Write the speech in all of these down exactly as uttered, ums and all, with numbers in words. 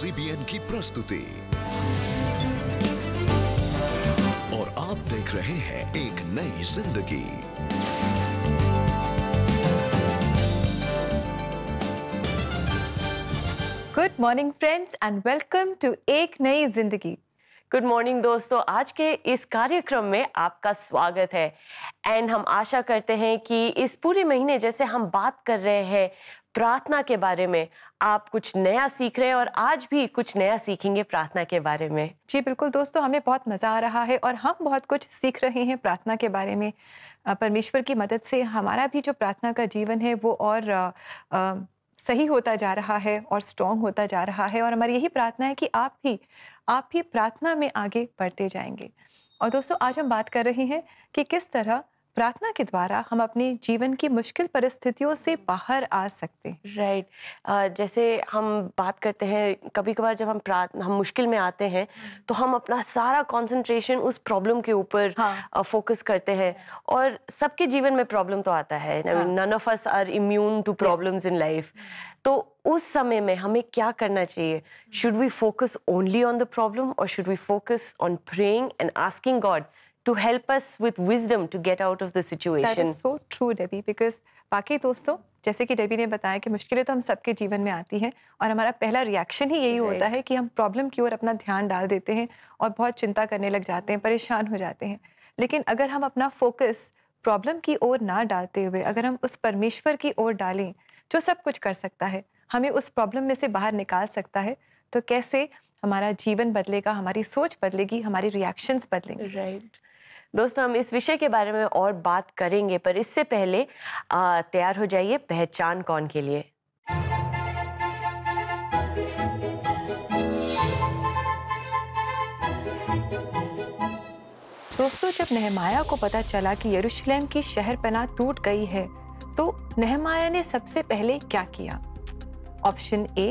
CBN की प्रस्तुति और आप देख रहे हैं एक नई जिंदगी। Good morning friends and welcome to एक नई जिंदगी। गुड मॉर्निंग दोस्तों, आज के इस कार्यक्रम में आपका स्वागत है एंड हम आशा करते हैं कि इस पूरे महीने जैसे हम बात कर रहे हैं प्रार्थना के बारे में, आप कुछ नया सीख रहे हैं और आज भी कुछ नया सीखेंगे प्रार्थना के बारे में। जी बिल्कुल दोस्तों, हमें बहुत मज़ा आ रहा है और हम बहुत कुछ सीख रहे हैं प्रार्थना के बारे में। परमेश्वर की मदद से हमारा भी जो प्रार्थना का जीवन है वो और आ, आ, सही होता जा रहा है और स्ट्रॉन्ग होता जा रहा है। और हमारी यही प्रार्थना है कि आप भी आप भी प्रार्थना में आगे बढ़ते जाएंगे। और दोस्तों, आज हम बात कर रहे हैं कि किस तरह प्रार्थना के द्वारा हम अपने जीवन की मुश्किल परिस्थितियों से बाहर आ सकते हैं। Right right. uh, जैसे हम बात करते हैं, कभी कभार जब हम प्रार्थना हम मुश्किल में आते हैं तो हम अपना सारा कंसंट्रेशन उस प्रॉब्लम के ऊपर फोकस हाँ. uh, करते हैं। और सबके जीवन में प्रॉब्लम तो आता है, none of us are immune to problems in life. तो उस समय में हमें क्या करना चाहिए? Should we focus only on the problem और should we focus on praying and asking God to help us with wisdom to get out of the situation? That is so true Debbie, because बाकी दोस्तों जैसे कि Debbie ने बताया कि मुश्किलें तो हम सबके जीवन में आती हैं और हमारा पहला रिएक्शन ही यही right. होता है कि हम प्रॉब्लम की ओर अपना ध्यान डाल देते हैं और बहुत चिंता करने लग जाते हैं, परेशान हो जाते हैं। लेकिन अगर हम अपना फोकस प्रॉब्लम की ओर ना डालते हुए अगर हम उस परमेश्वर की ओर डालें जो सब कुछ कर सकता है, हमें उस प्रॉब्लम में से बाहर निकाल सकता है, तो कैसे हमारा जीवन बदलेगा, हमारी सोच बदलेगी, हमारी रिएक्शंस बदलेंगे। Right right. दोस्तों, हम इस विषय के बारे में और बात करेंगे, पर इससे पहले तैयार हो जाइए पहचान कौन के लिए। दोस्तों, जब नहमाया को पता चला कि यरूशलेम की शहरपनाह टूट गई है तो नहमाया ने सबसे पहले क्या किया? ऑप्शन ए,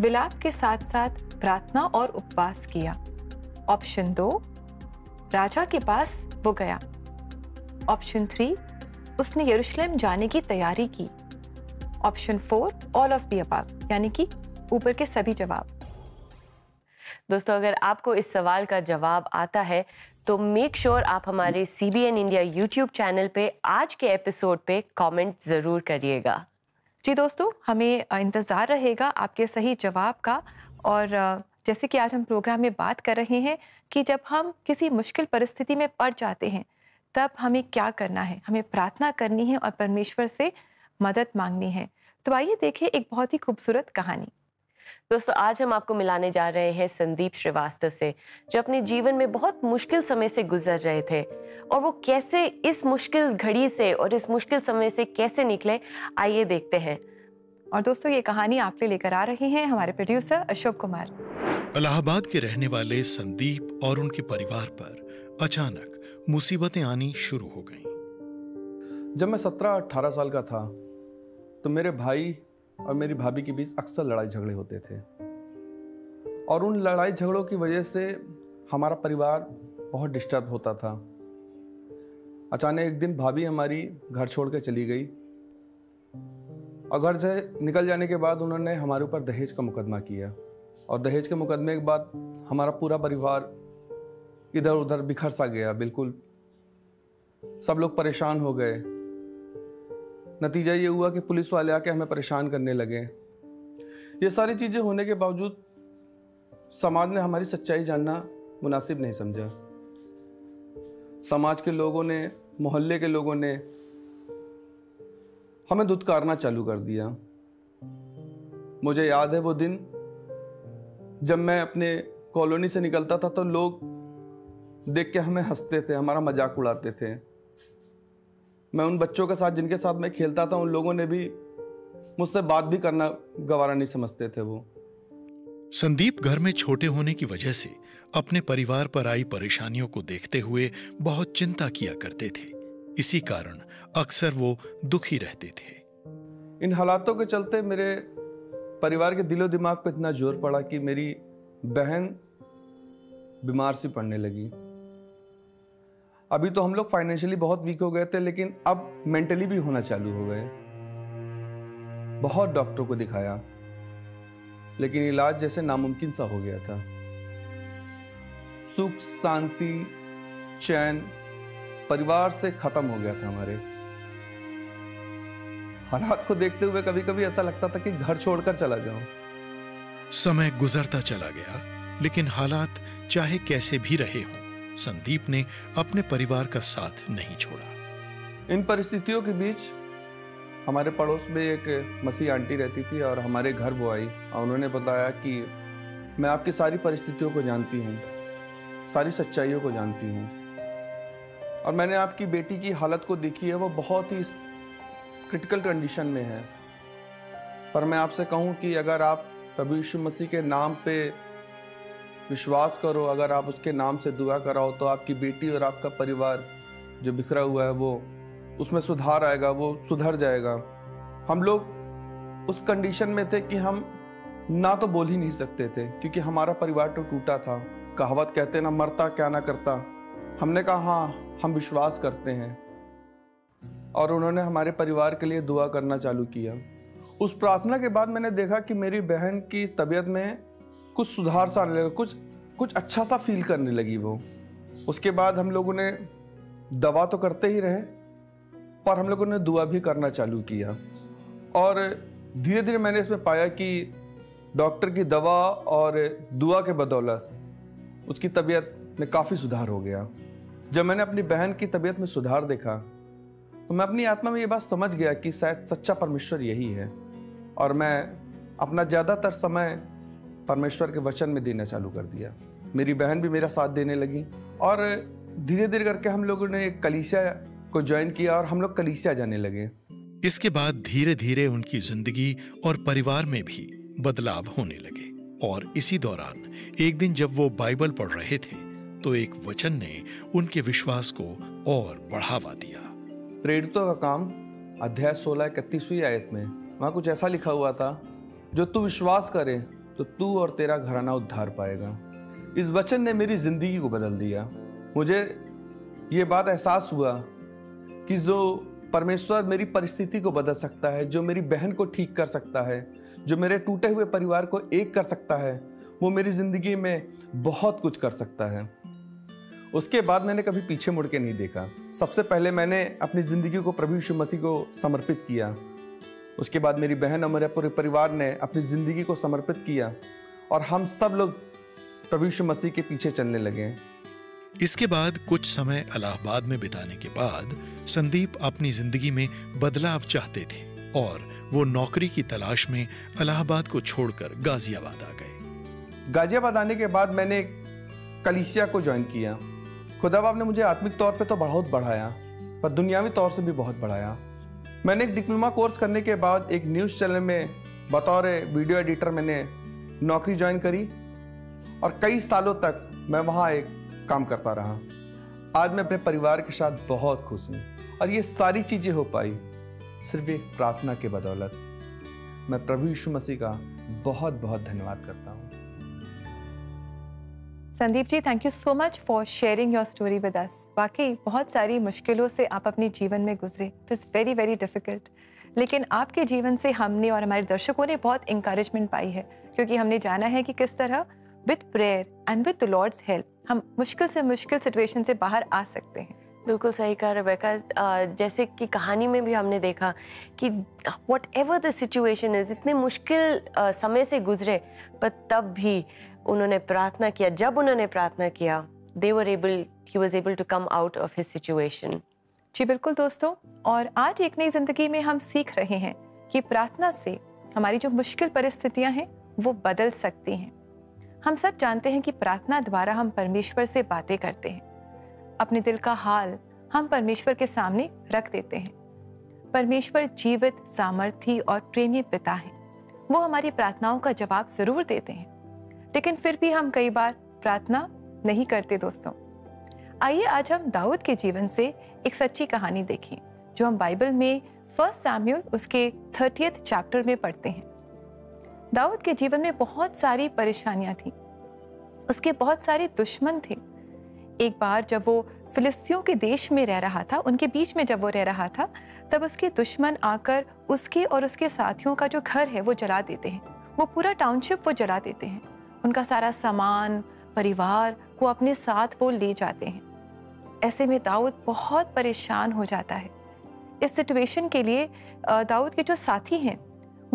विलाप के साथ साथ प्रार्थना और उपवास किया। ऑप्शन दो, राजा के पास वो गया। ऑप्शन थ्री, उसने यरूशलेम जाने की तैयारी की। Option four, all of the above, यानी कि ऊपर के सभी जवाब। दोस्तों, अगर आपको इस सवाल का जवाब आता है तो मेक श्योर आप हमारे सीबीएन इंडिया यूट्यूब चैनल पे आज के एपिसोड पे कमेंट ज़रूर करिएगा। जी दोस्तों, हमें इंतज़ार रहेगा आपके सही जवाब का। और जैसे कि आज हम प्रोग्राम में बात कर रहे हैं कि जब हम किसी मुश्किल परिस्थिति में पड़ जाते हैं तब हमें क्या करना है, हमें प्रार्थना करनी है और परमेश्वर से मदद मांगनी है। तो आइए देखें एक बहुत ही खूबसूरत कहानी। दोस्तों, आज हम आपको मिलाने जा रहे हैं संदीप श्रीवास्तव से, जो अपने जीवन में बहुत मुश्किल समय से गुजर रहे थे और वो कैसे इस मुश्किल घड़ी से और इस मुश्किल समय से कैसे निकले, आइए देखते हैं। और दोस्तों, ये कहानी आपके लेकर आ रही है हमारे प्रोड्यूसर अशोक कुमार। इलाहाबाद के रहने वाले संदीप और उनके परिवार पर अचानक मुसीबतें आनी शुरू हो गईं। जब मैं सत्रह अठारह साल का था तो मेरे भाई और मेरी भाभी के बीच अक्सर लड़ाई झगड़े होते थे और उन लड़ाई झगड़ों की वजह से हमारा परिवार बहुत डिस्टर्ब होता था। अचानक एक दिन भाभी हमारी घर छोड़ कर चली गई और घर से निकल जाने के बाद उन्होंने हमारे ऊपर दहेज का मुकदमा किया और दहेज के मुकदमे के बाद हमारा पूरा परिवार इधर उधर बिखर सा गया। बिल्कुल सब लोग परेशान हो गए। नतीजा ये हुआ कि पुलिस वाले आके हमें परेशान करने लगे। ये सारी चीज़ें होने के बावजूद समाज ने हमारी सच्चाई जानना मुनासिब नहीं समझा। समाज के लोगों ने, मोहल्ले के लोगों ने हमें दुत्कारना चालू कर दिया। मुझे याद है वो दिन जब मैं अपने कॉलोनी से निकलता था तो लोग देख के हमें हंसते थे, हमारा मजाक उड़ाते थे। मैं उन बच्चों के साथ जिनके साथ मैं खेलता था, उन लोगों ने भी मुझसे बात भी करना गवारा नहीं समझते थे। वो संदीप घर में छोटे होने की वजह से अपने परिवार पर आई परेशानियों को देखते हुए बहुत चिंता किया करते थे। इसी कारण अक्सर वो दुखी रहते थे। इन हालातों के चलते मेरे परिवार के दिलो दिमाग पर इतना जोर पड़ा कि मेरी बहन बीमार सी पड़ने लगी। अभी तो हम लोग फाइनेंशियली बहुत वीक हो गए थे, लेकिन अब मेंटली भी होना चालू हो गए। बहुत डॉक्टरों को दिखाया, लेकिन इलाज जैसे नामुमकिन सा हो गया था। सुख, शांति, चैन परिवार से खत्म हो गया था। हमारे हालात को देखते हुए कभी कभी ऐसा लगता था कि घर छोड़कर चला जाऊं। समय गुजरता चला गया, लेकिन हालात चाहे कैसे भी रहे हों, संदीप ने अपने परिवार का साथ नहीं छोड़ा। इन परिस्थितियों के बीच हमारे पड़ोस में एक मसीह आंटी रहती थी और हमारे घर वो आई और उन्होंने बताया कि मैं आपकी सारी परिस्थितियों को जानती हूँ, सारी सच्चाइयों को जानती हूँ, और मैंने आपकी बेटी की हालत को देखी है, वो बहुत ही क्रिटिकल कंडीशन में है। पर मैं आपसे कहूँ कि अगर आप प्रभु यीशु मसीह के नाम पे विश्वास करो, अगर आप उसके नाम से दुआ कराओ, तो आपकी बेटी और आपका परिवार जो बिखरा हुआ है वो उसमें सुधार आएगा, वो सुधर जाएगा। हम लोग उस कंडीशन में थे कि हम ना तो बोल ही नहीं सकते थे क्योंकि हमारा परिवार तो टूटा था। कहावत कहते ना, मरता क्या ना करता। हमने कहा हाँ, हम विश्वास करते हैं, और उन्होंने हमारे परिवार के लिए दुआ करना चालू किया। उस प्रार्थना के बाद मैंने देखा कि मेरी बहन की तबीयत में कुछ सुधार सा आने लगा, कुछ कुछ अच्छा सा फील करने लगी वो। उसके बाद हम लोगों ने दवा तो करते ही रहे, पर हम लोगों ने दुआ भी करना चालू किया, और धीरे धीरे मैंने इसमें पाया कि डॉक्टर की दवा और दुआ के बदौलत उसकी तबीयत में काफ़ी सुधार हो गया। जब मैंने अपनी बहन की तबीयत में सुधार देखा तो मैं अपनी आत्मा में ये बात समझ गया कि शायद सच्चा परमेश्वर यही है, और मैं अपना ज़्यादातर समय परमेश्वर के वचन में देना चालू कर दिया। मेरी बहन भी मेरा साथ देने लगी, और धीरे धीरे करके हम लोगों ने एक कलीसिया को ज्वाइन किया और हम लोग कलीसिया जाने लगे। इसके बाद धीरे धीरे उनकी जिंदगी और परिवार में भी बदलाव होने लगे, और इसी दौरान एक दिन जब वो बाइबल पढ़ रहे थे तो एक वचन ने उनके विश्वास को और बढ़ावा दिया। प्रेरितों का काम अध्याय सोलह इकतीसवीं आयत में वहाँ कुछ ऐसा लिखा हुआ था, जो तू विश्वास करे तो तू और तेरा घराना उद्धार पाएगा। इस वचन ने मेरी जिंदगी को बदल दिया। मुझे ये बात एहसास हुआ कि जो परमेश्वर मेरी परिस्थिति को बदल सकता है, जो मेरी बहन को ठीक कर सकता है, जो मेरे टूटे हुए परिवार को एक कर सकता है, वो मेरी ज़िंदगी में बहुत कुछ कर सकता है। उसके बाद मैंने कभी पीछे मुड़ के नहीं देखा। सबसे पहले मैंने अपनी ज़िंदगी को प्रभु यीशु मसीह को समर्पित किया। उसके बाद मेरी बहन और मेरे पूरे परिवार ने अपनी ज़िंदगी को समर्पित किया, और हम सब लोग प्रभु यीशु मसीह के पीछे चलने लगे। इसके बाद कुछ समय इलाहाबाद में बिताने के बाद संदीप अपनी जिंदगी में बदलाव चाहते थे, और वो नौकरी की तलाश में इलाहाबाद को छोड़कर गाजियाबाद आ गए। गाजियाबाद आने के बाद मैंने कलीसिया को ज्वाइन किया। खुदा बाप ने मुझे आत्मिक तौर पे तो बहुत बढ़ाया, पर दुनियावी तौर से भी बहुत बढ़ाया। मैंने एक डिप्लोमा कोर्स करने के बाद एक न्यूज़ चैनल में बतौर वीडियो एडिटर मैंने नौकरी ज्वाइन करी, और कई सालों तक मैं वहाँ एक काम करता रहा। आज मैं अपने परिवार के साथ बहुत खुश हूँ, और ये सारी चीजें हो पाई सिर्फ एक प्रार्थना के बदौलत। मैं प्रभु यीशु मसीह का बहुत बहुत धन्यवाद करता हूँ। Sandeep ji, thank you so much for sharing your story with us. वाकई बहुत सारी मुश्किलों से आप अपने जीवन में गुजरे। It is very very difficult, लेकिन आपके जीवन से हमने और हमारे दर्शकों ने बहुत इंकरेजमेंट पाई है, क्योंकि हमने जाना है कि किस तरह with prayer and with the Lord's help हम मुश्किल से मुश्किल सिचुएशन से बाहर आ सकते हैं। बिल्कुल सही कहा रेबेका। जैसे कि कहानी में भी हमने देखा कि whatever the situation is, इतने मुश्किल समय से गुजरे, पर तब भी उन्होंने प्रार्थना किया। जब उन्होंने प्रार्थना किया, they were able he was able to come out of his situation. जी बिल्कुल दोस्तों, और आज एक नई जिंदगी में हम सीख रहे हैं कि प्रार्थना से हमारी जो मुश्किल परिस्थितियाँ हैं वो बदल सकती हैं। हम सब जानते हैं कि प्रार्थना द्वारा हम परमेश्वर से बातें करते हैं, अपने दिल का हाल हम परमेश्वर के सामने रख देते हैं। परमेश्वर जीवित, सामर्थी और प्रेमी पिता है। वो हमारी प्रार्थनाओं का जवाब जरूर देते हैं, लेकिन फिर भी हम कई बार प्रार्थना नहीं करते। दोस्तों, आइए आज हम दाऊद के जीवन से एक सच्ची कहानी देखें, जो हम बाइबल में फर्स्ट सैमुअल उसके थर्टियथ चैप्टर में पढ़ते हैं। दाऊद के जीवन में बहुत सारी परेशानियां थीं, उसके बहुत सारे दुश्मन थे। एक बार जब वो फिलिस्तियों के देश में रह रहा था, उनके बीच में जब वो रह रहा था, तब उसके दुश्मन आकर उसके और उसके साथियों का जो घर है वो जला देते हैं, वो पूरा टाउनशिप वो जला देते हैं, उनका सारा सामान, परिवार को अपने साथ वो ले जाते हैं। ऐसे में दाऊद बहुत परेशान हो जाता है। इस सिचुएशन के लिए दाऊद के जो साथी हैं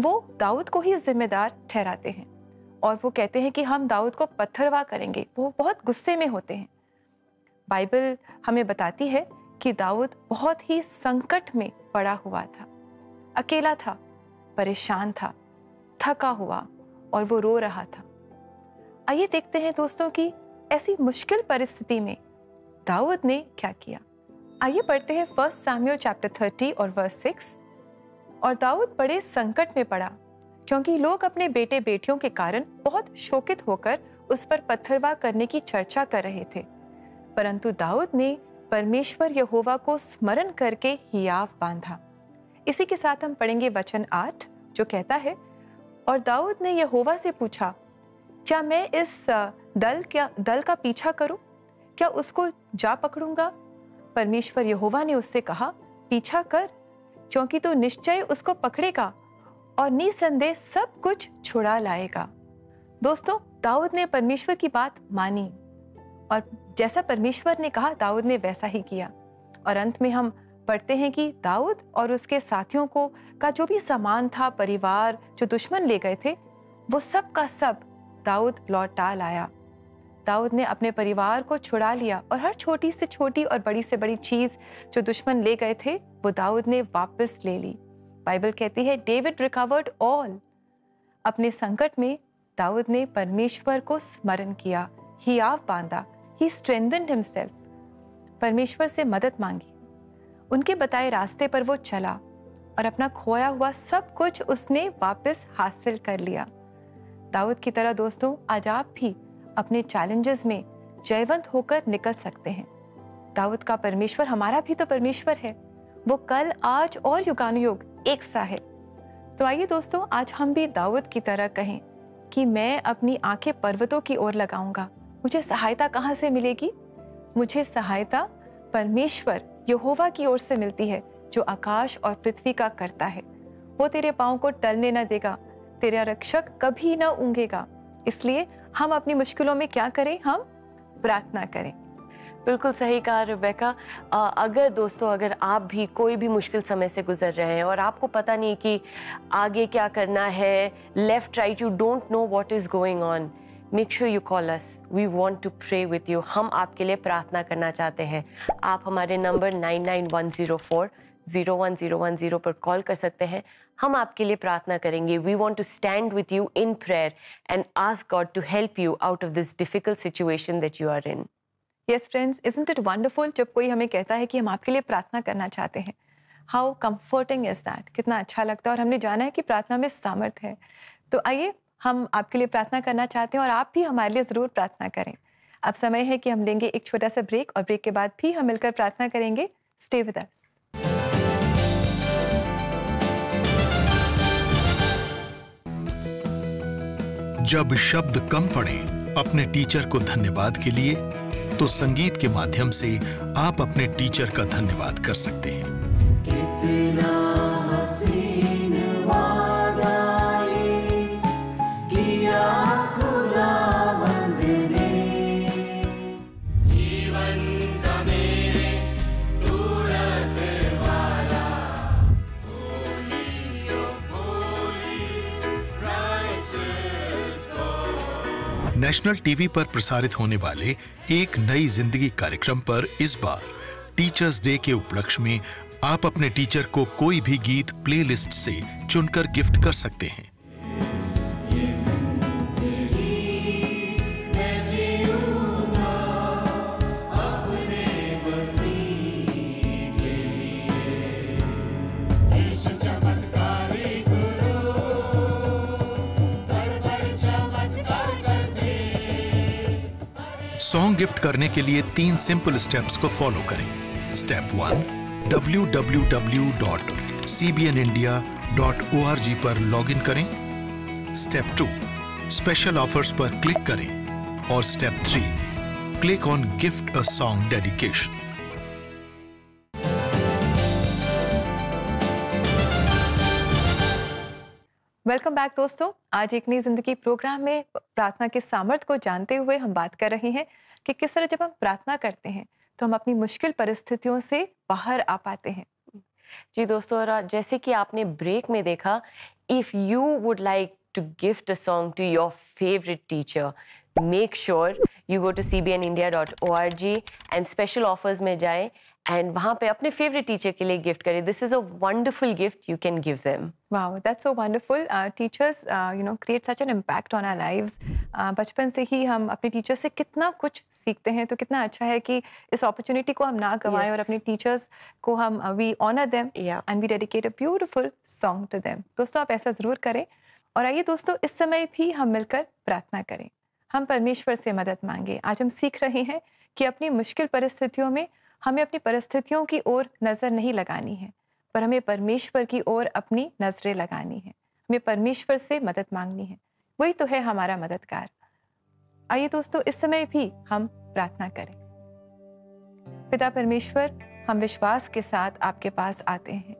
वो दाऊद को ही जिम्मेदार ठहराते हैं और वो कहते हैं कि हम दाऊद को पत्थरवाह करेंगे। वो बहुत गुस्से में होते हैं। बाइबल हमें बताती है कि दाऊद बहुत ही संकट में पड़ा हुआ था, अकेला था, परेशान था, थका हुआ और वो रो रहा था। आइए देखते हैं दोस्तों कि ऐसी मुश्किल परिस्थिति में दाऊद ने क्या किया। आइए पढ़ते हैं फर्स्ट सामुएल चैप्टर थर्टी और वर्स सिक्स। और दाऊद बड़े संकट में पड़ा क्योंकि लोग अपने बेटे बेटियों के कारण बहुत शोकित होकर उस पर पत्थरवाह करने की चर्चा कर रहे थे, परंतु दाऊद ने परमेश्वर यहोवा को स्मरण करके हियाव बांधा। इसी के साथ हम पढ़ेंगे वचन आठ, जो कहता है, और दाऊद ने यहोवा से पूछा, क्या मैं इस दल क्या दल का पीछा करूं? क्या उसको जा पकड़ूंगा? परमेश्वर यहोवा ने उससे कहा, पीछा कर, क्योंकि तू निश्चय उसको पकड़ेगा और निसंदेह सब कुछ छुड़ा लाएगा। दोस्तों, दाऊद ने परमेश्वर की बात मानी और जैसा परमेश्वर ने कहा दाऊद ने वैसा ही किया। और अंत में हम पढ़ते हैं कि दाऊद और उसके साथियों को का जो भी सामान था, परिवार जो दुश्मन ले गए थे, वो सब का सब दाऊद लौटा लाया। दाऊद ने अपने परिवार को छुड़ा लिया और हर छोटी से छोटी और बड़ी से बड़ी चीज़ जो दुश्मन ले गए थे वो दाऊद ने वापस ले ली। बाइबल कहती है डेविड रिकवर्ड ऑल। अपने संकट में दाऊद ने परमेश्वर को स्मरण किया, हियाव बांधा, ही स्ट्रेंथेंड हिमसेल्फ, परमेश्वर से मदद मांगी, उनके बताए रास्ते पर वो चला और अपना खोया हुआ सब कुछ उसने वापस हासिल कर लिया। दाऊद की तरह दोस्तों आज आप भी अपने चैलेंजेस में जयवंत होकर निकल सकते हैं। दाऊद का परमेश्वर हमारा भी तो परमेश्वर है, वो कल, आज और युगानुयुग एक सा है। तो आइए दोस्तों, आज हम भी दाऊद की तरह कहें कि मैं अपनी आंखें पर्वतों की ओर लगाऊंगा। मुझे सहायता कहाँ से मिलेगी? मुझे सहायता परमेश्वर यहोवा की ओर से मिलती है, जो आकाश और पृथ्वी का करता है। वो तेरे पाँव को टलने न देगा, तेरा रक्षक कभी न ऊंघेगा। इसलिए हम अपनी मुश्किलों में क्या करें? हम प्रार्थना करें। बिल्कुल सही कहा रेबेका। अगर दोस्तों अगर आप भी कोई भी मुश्किल समय से गुजर रहे हैं और आपको पता नहीं कि आगे क्या करना है, left right, you don't know what is going on, make sure you call us, we want to pray with you. हम आपके लिए प्रार्थना करना चाहते हैं। आप हमारे number nine nine one zero four zero one zero one zero पर कॉल कर सकते हैं। हम आपके लिए प्रार्थना करेंगे। We want to stand with you in prayer and ask God to help you out of this difficult situation that you are in. Yes friends, isn't it wonderful जब कोई हमें कहता है कि हम आपके लिए प्रार्थना करना चाहते हैं। How comforting is that! कितना अच्छा लगता है। और हमने जाना है कि प्रार्थना में सामर्थ्य है। तो आइए, हम आपके लिए प्रार्थना करना चाहते हैं और आप भी हमारे लिए ज़रूर प्रार्थना करें। अब समय है कि हम लेंगे एक छोटा सा ब्रेक और ब्रेक के बाद भी हम मिलकर प्रार्थना करेंगे। Stay with us. जब शब्द कम पड़े अपने टीचर को धन्यवाद के लिए, तो संगीत के माध्यम से आप अपने टीचर का धन्यवाद कर सकते हैं। कितना हसीन वादा किया खुदावंद ने, जीवन का मेरे तू रखवाला, holy oh holy righteous God. National TV पर प्रसारित होने वाले एक नई जिंदगी कार्यक्रम पर इस बार टीचर्स डे के उपलक्ष्य में आप अपने टीचर को कोई भी गीत प्लेलिस्ट से चुनकर गिफ्ट कर सकते हैं। सॉन्ग गिफ्ट करने के लिए तीन सिंपल स्टेप्स को फॉलो करें। Step one, W W W dot C B N India dot O R G पर लॉगिन करें। स्टेप टू, स्पेशल ऑफर्स पर क्लिक करें। और step three, click on gift a song dedication. Welcome back दोस्तों। आज एक नई जिंदगी प्रोग्राम में प्रार्थना के सामर्थ्य को जानते हुए हम बात कर रहे हैं कि किस तरह जब हम प्रार्थना करते हैं तो हम अपनी मुश्किल परिस्थितियों से बाहर आ पाते हैं। जी दोस्तों, जैसे कि आपने ब्रेक में देखा, if you would like to gift a song to your favourite teacher, make sure you go to C B N India dot O R G and special offers में जाए एंड वहाँ पे अपने फेवरेट टीचर के लिए gift करें। This is a wonderful gift you can give them. Wow, that's so wonderful. Teachers you know create such an impact on our lives. बचपन से ही हम अपने टीचर से कितना कुछ सीखते हैं, तो कितना अच्छा है कि इस अपॉर्चुनिटी को हम ना गंवाएं। yes. और अपने टीचर्स को हम we honour them and we dedicate a beautiful song to them. दोस्तों, आप ऐसा ज़रूर करें। और आइए दोस्तों, इस समय भी हम मिलकर प्रार्थना करें, हम परमेश्वर से मदद मांगे। आज हम सीख रहे हैं कि अपनी मुश्किल परिस्थितियों में हमें अपनी परिस्थितियों की ओर नज़र नहीं लगानी है, पर हमें परमेश्वर की ओर अपनी नज़रें लगानी है। हमें परमेश्वर से मदद मांगनी है, वही तो है हमारा मददगार। आइए दोस्तों, इस समय भी हम प्रार्थना करें। पिता परमेश्वर, हम विश्वास के साथ आपके पास आते हैं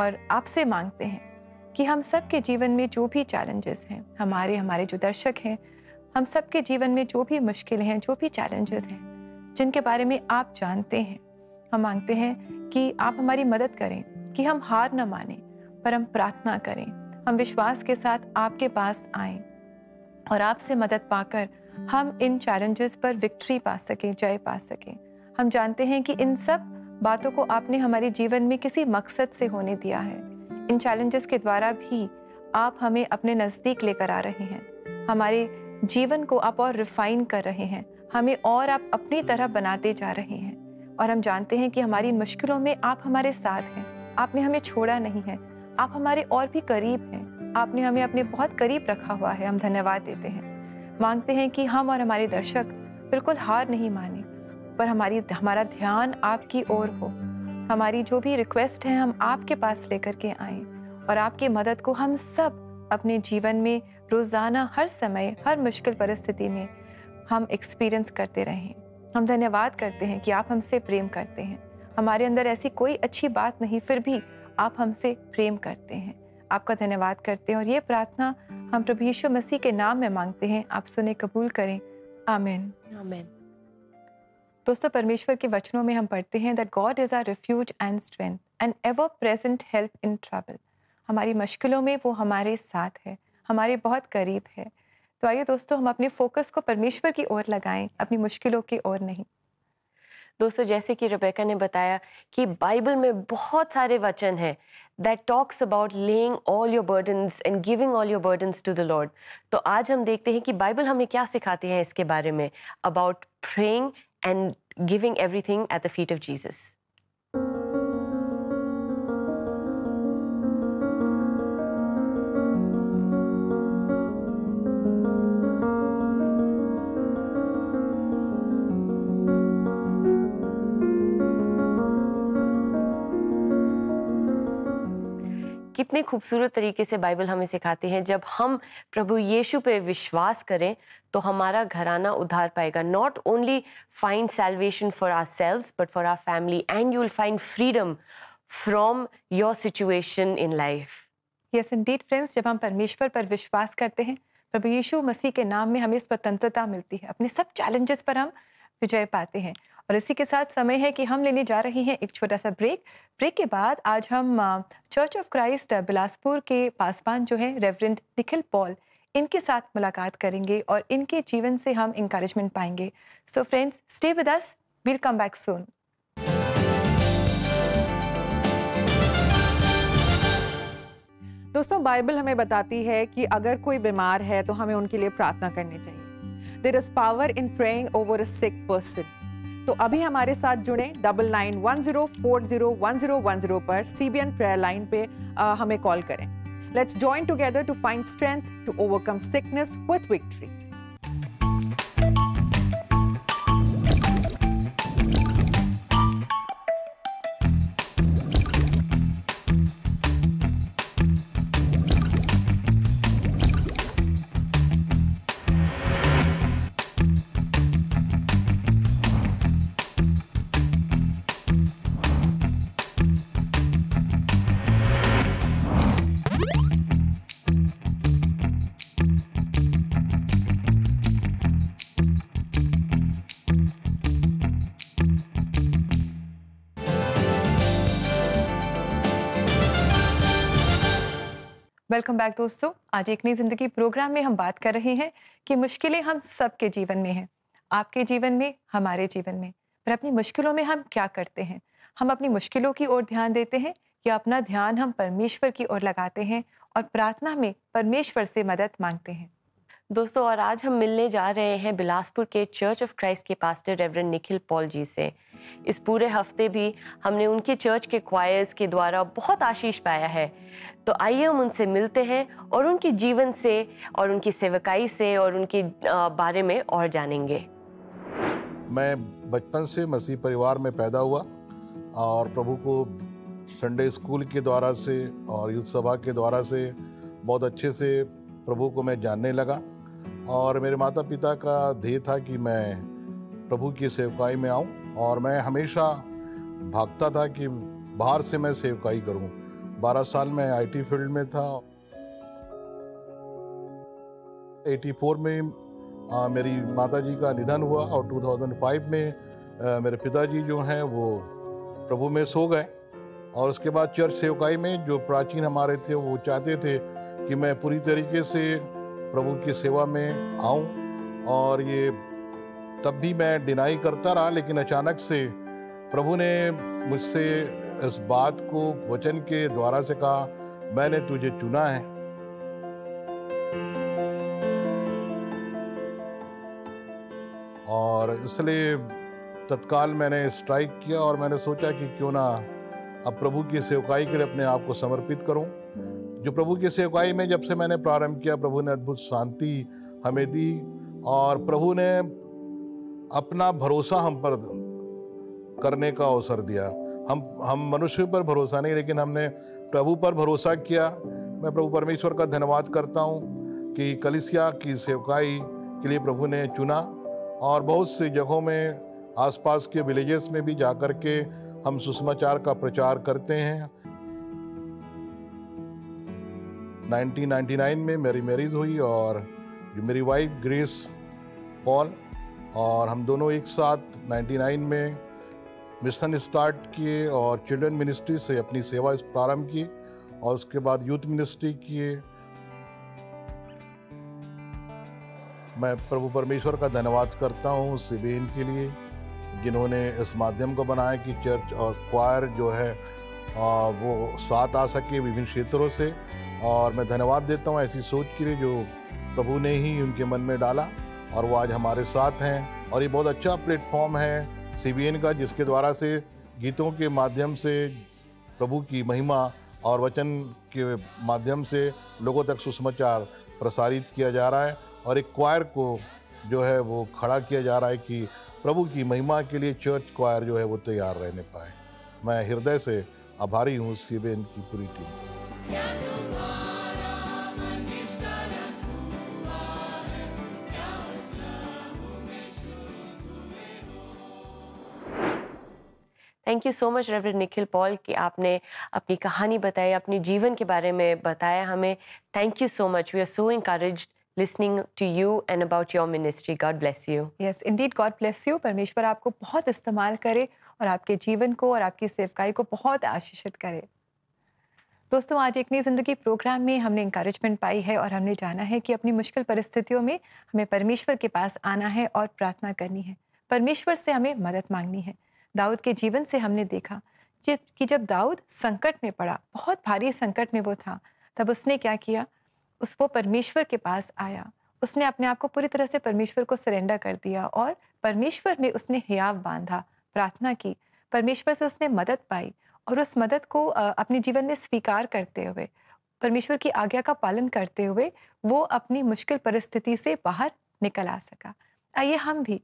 और आपसे मांगते हैं कि हम सब के जीवन में जो भी चैलेंजेस हैं, हमारे हमारे जो दर्शक हैं, हम सब के जीवन में जो भी मुश्किलें हैं, जो भी चैलेंजेस हैं, जिनके बारे में आप जानते हैं, हम मांगते हैं कि आप हमारी मदद करें कि हम हार न माने, पर हम प्रार्थना करें, हम विश्वास के साथ आपके पास आएं और आपसे मदद पाकर हम इन चैलेंजेस पर विक्ट्री पा सकें, जय पा सकें। हम जानते हैं कि इन सब बातों को आपने हमारे जीवन में किसी मकसद से होने दिया है। इन चैलेंजेस के द्वारा भी आप हमें अपने नज़दीक लेकर आ रहे हैं, हमारे जीवन को आप और रिफाइन कर रहे हैं, हमें और आप अपनी तरह बनाते जा रहे हैं। और हम जानते हैं कि हमारी मुश्किलों में आप हमारे साथ हैं, आपने हमें छोड़ा नहीं है, आप हमारे और भी करीब हैं, आपने हमें अपने बहुत करीब रखा हुआ है। हम धन्यवाद देते हैं, मांगते हैं कि हम और हमारे दर्शक बिल्कुल हार नहीं माने, पर हमारी हमारा ध्यान आपकी ओर हो। हमारी जो भी रिक्वेस्ट है हम आपके पास लेकर के आएँ और आपकी मदद को हम सब अपने जीवन में रोज़ाना, हर समय, हर मुश्किल परिस्थिति में हम एक्सपीरियंस करते रहें। हम धन्यवाद करते हैं कि आप हमसे प्रेम करते हैं। हमारे अंदर ऐसी कोई अच्छी बात नहीं, फिर भी आप हमसे प्रेम करते हैं। आपका धन्यवाद करते हैं और ये प्रार्थना हम प्रभु यीशु मसीह के नाम में मांगते हैं। आप सुने, कबूल करें। आमीन, आमीन। दोस्तों, परमेश्वर के वचनों में हम पढ़ते हैं that God is our refuge and strength and ever present help in trouble. हमारी मुश्किलों में वो हमारे साथ है, हमारे बहुत करीब है। तो आइए दोस्तों, हम अपने फोकस को परमेश्वर की ओर लगाएं, अपनी मुश्किलों की ओर नहीं। दोस्तों, जैसे कि रेबेका ने बताया कि बाइबल में बहुत सारे वचन हैं that talks about laying all your burdens and giving all your burdens to the Lord. तो आज हम देखते हैं कि बाइबल हमें क्या सिखाती है इसके बारे में, about praying and giving everything at the feet of Jesus. कितने खूबसूरत तरीके से बाइबल हमें सिखाती है, जब हम प्रभु यीशु पे विश्वास करें तो हमारा घराना उद्धार पाएगा। Not only find salvation for ourselves but for our family and you will find freedom from your situation in life. Yes indeed friends, जब हम परमेश्वर पर विश्वास करते हैं, प्रभु यीशु मसीह के नाम में हमें स्वतंत्रता मिलती है, अपने सब चैलेंजेस पर हम विजय पाते हैं। और इसी के साथ समय है कि हम लेने जा रहे हैं एक छोटा सा ब्रेक। ब्रेक के बाद आज हम चर्च ऑफ क्राइस्ट बिलासपुर के पासवान जो है रेवरेंड निखिल पॉल, इनके साथ मुलाकात करेंगे और इनके जीवन से हम इंकरेजमेंट पाएंगे। So friends, stay with us, will come back soon. दोस्तों, बाइबल हमें बताती है कि अगर कोई बीमार है तो हमें उनके लिए प्रार्थना करनी चाहिए। There is power in praying over a sick person. तो अभी हमारे साथ जुड़े double nine one zero four zero one zero one zero पर C B N prayer line पे आ, हमें कॉल करें। Let's join together to find strength to overcome sickness with victory. Welcome back दोस्तों। आज एक नई जिंदगी प्रोग्राम में हम बात कर रहे हैं कि मुश्किलें हम सबके जीवन में हैं, आपके जीवन में, हमारे जीवन में, पर अपनी मुश्किलों में हम क्या करते हैं? हम अपनी मुश्किलों की ओर ध्यान देते हैं या अपना ध्यान हम परमेश्वर की ओर लगाते हैं और प्रार्थना में परमेश्वर से मदद मांगते हैं? दोस्तों, और आज हम मिलने जा रहे हैं बिलासपुर के चर्च ऑफ क्राइस्ट के pastor reverend Nikhil Paul ji से। इस पूरे हफ्ते भी हमने उनके चर्च के क्वायर्स के द्वारा बहुत आशीष पाया है, तो आइए हम उनसे मिलते हैं और उनके जीवन से और उनकी सेवकाई से और उनके बारे में और जानेंगे। मैं बचपन से मसीह परिवार में पैदा हुआ और प्रभु को संडे स्कूल के द्वारा से और यूथ सभा के द्वारा से बहुत अच्छे से प्रभु को मैं जानने लगा और मेरे माता पिता का ध्येय था कि मैं प्रभु की सेवकाई में आऊं और मैं हमेशा भागता था कि बाहर से मैं सेवकाई करूं। बारह साल में आईटी फील्ड में था। चौरासी में आ, मेरी माताजी का निधन हुआ और दो हज़ार पाँच में आ, मेरे पिताजी जो हैं वो प्रभु में सो गए और उसके बाद चर्च सेवकाई में जो प्राचीन हमारे थे वो चाहते थे कि मैं पूरी तरीके से प्रभु की सेवा में आऊं और ये तब भी मैं डिनाई करता रहा, लेकिन अचानक से प्रभु ने मुझसे इस बात को वचन के द्वारा से कहा, मैंने तुझे चुना है। और इसलिए तत्काल मैंने स्ट्राइक किया और मैंने सोचा कि क्यों ना अब प्रभु की सेवकाई के लिए अपने आप को समर्पित करूं। जो प्रभु की सेवकाई में जब से मैंने प्रारंभ किया, प्रभु ने अद्भुत शांति हमें दी और प्रभु ने अपना भरोसा हम पर करने का अवसर दिया। हम हम मनुष्यों पर भरोसा नहीं, लेकिन हमने प्रभु पर भरोसा किया। मैं प्रभु परमेश्वर का धन्यवाद करता हूं कि कलीसिया की सेवकाई के लिए प्रभु ने चुना और बहुत सी जगहों में आसपास के विलेजेस में भी जाकर के हम सुसमाचार का प्रचार करते हैं। उन्नीस सौ निन्यानवे में मेरी मैरिज हुई और जो मेरी वाइफ ग्रेस पॉल, और हम दोनों एक साथ उन्नीस सौ निन्यानवे में मिशन स्टार्ट किए और चिल्ड्रन मिनिस्ट्री से अपनी सेवा प्रारंभ की और उसके बाद यूथ मिनिस्ट्री किए। मैं प्रभु परमेश्वर का धन्यवाद करता हूँ सीबीएन के लिए, जिन्होंने इस माध्यम को बनाया कि चर्च और क्वायर जो है वो साथ आ सके विभिन्न क्षेत्रों से, और मैं धन्यवाद देता हूँ ऐसी सोच के लिए जो प्रभु ने ही उनके मन में डाला और वो आज हमारे साथ हैं। और ये बहुत अच्छा प्लेटफॉर्म है सीबीएन का, जिसके द्वारा से गीतों के माध्यम से प्रभु की महिमा और वचन के माध्यम से लोगों तक सुसमाचार प्रसारित किया जा रहा है और एक क्वायर को जो है वो खड़ा किया जा रहा है कि प्रभु की महिमा के लिए चर्च क्वायर जो है वो तैयार रहने पाए। मैं हृदय से आभारी हूँ सीबीएन की पूरी टीम से। Thank you so much reverend Nikhil Paul कि आपने अपनी कहानी बताई, अपने जीवन के बारे में बताया हमें। Thank you so much. We are so encouraged listening to you and about your ministry. God bless you. Yes, indeed, God bless you. परमेश्वर आपको बहुत इस्तेमाल करे और आपके जीवन को और आपकी सेवकाई को बहुत आशीषित करे। दोस्तों, आज एक नई जिंदगी प्रोग्राम में हमने इंकरेजमेंट पाई है और हमने जाना है कि अपनी मुश्किल परिस्थितियों में हमें परमेश्वर के पास आना है और प्रार्थना करनी है, परमेश्वर से हमें मदद मांगनी है। दाऊद के जीवन से हमने देखा कि जब दाऊद संकट में पड़ा, बहुत भारी संकट में वो था, तब उसने क्या किया? उस वो परमेश्वर के पास आया। उसने अपने आप को पूरी तरह से परमेश्वर को सरेंडर कर दिया और परमेश्वर में उसने हियाव बांधा, प्रार्थना की, परमेश्वर से उसने मदद पाई और उस मदद को अपने जीवन में स्वीकार करते हुए, परमेश्वर की आज्ञा का पालन करते हुए वो अपनी मुश्किल परिस्थिति से बाहर निकल आ सका। आइए हम भी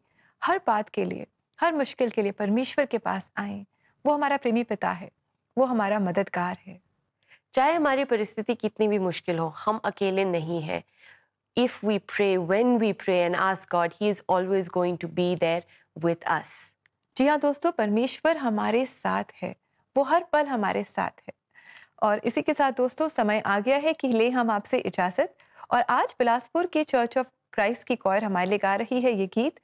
हर बात के लिए, हर मुश्किल के लिए परमेश्वर के पास आएँ। वो हमारा प्रेमी पिता है, वो हमारा मददगार है। चाहे हमारी परिस्थिति कितनी भी मुश्किल हो, हम अकेले नहीं हैं। If we pray, when we pray and ask God, he is always going to be there with us. जी हाँ दोस्तों, परमेश्वर हमारे साथ है, वो हर पल हमारे साथ है। और इसी के साथ दोस्तों समय आ गया है कि ले हम आपसे इजाज़त। और आज बिलासपुर के चर्च ऑफ क्राइस्ट की कोयर हमारे लिए गा रही है ये गीत,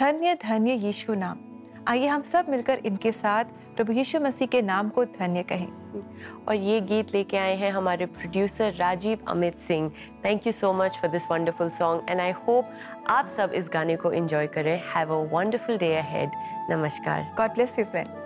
धन्य धन्य यीशु नाम। आइए हम सब मिलकर इनके साथ प्रभु यीशु मसीह के नाम को धन्य कहें। और ये गीत लेके आए हैं हमारे producer Rajeev Amit Singh. Thank you so much for this wonderful song and I hope आप सब इस गाने को एंजॉय करें। Have a wonderful day ahead. नमस्कार। God bless you friend.